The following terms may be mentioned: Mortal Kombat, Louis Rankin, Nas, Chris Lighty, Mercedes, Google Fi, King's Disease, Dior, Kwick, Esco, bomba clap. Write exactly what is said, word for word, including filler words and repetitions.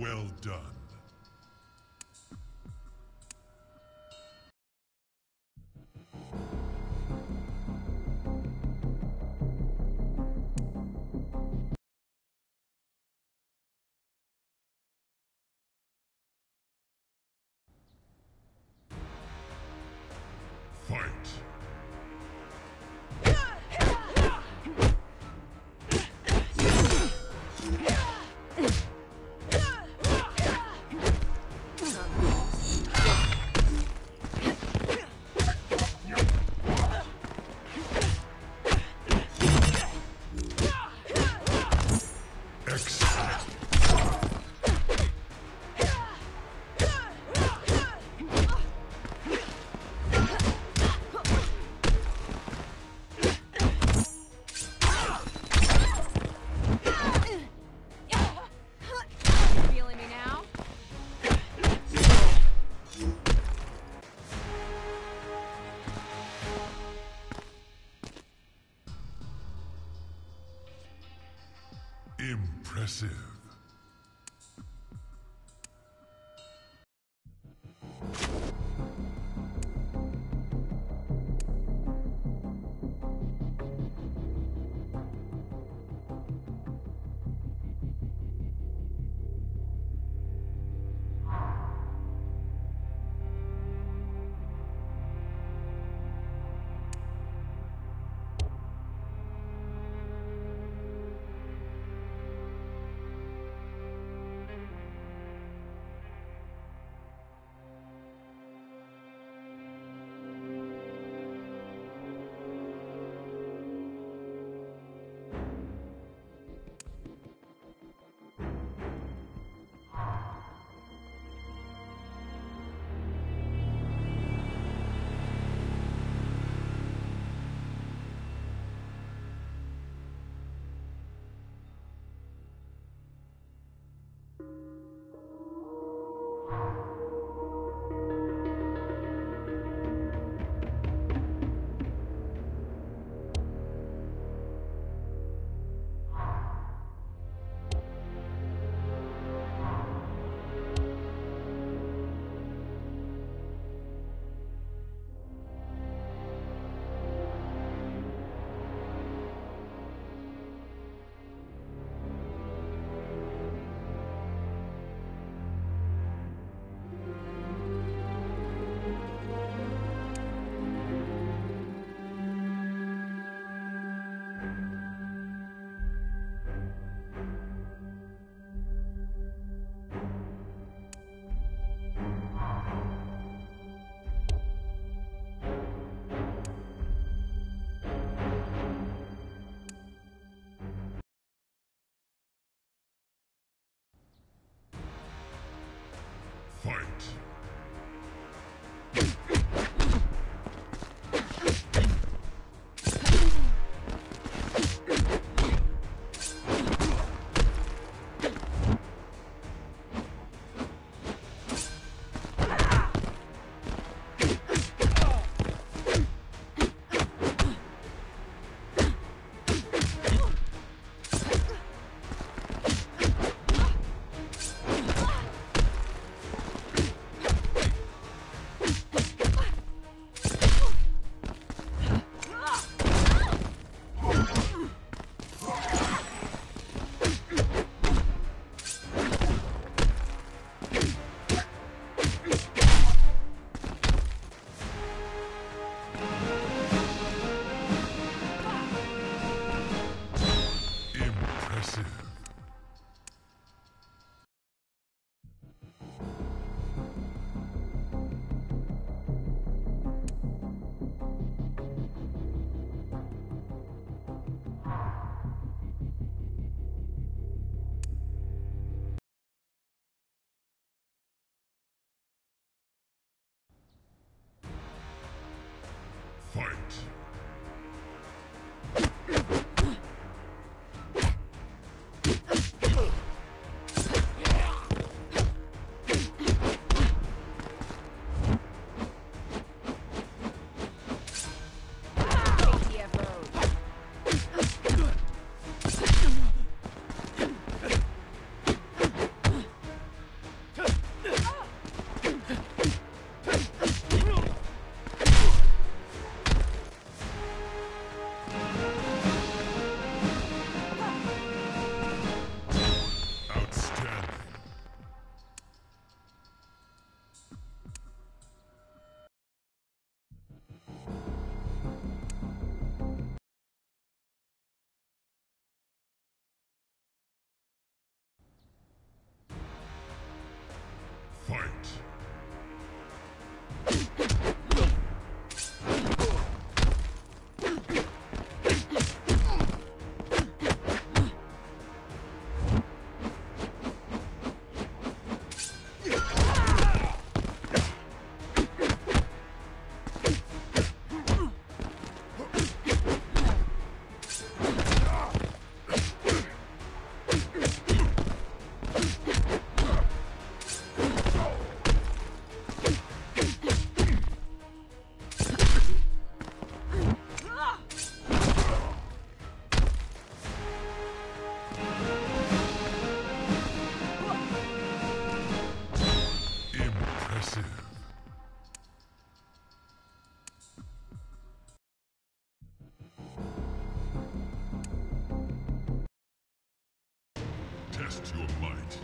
Well done. Impressive. Impressive. Test your might.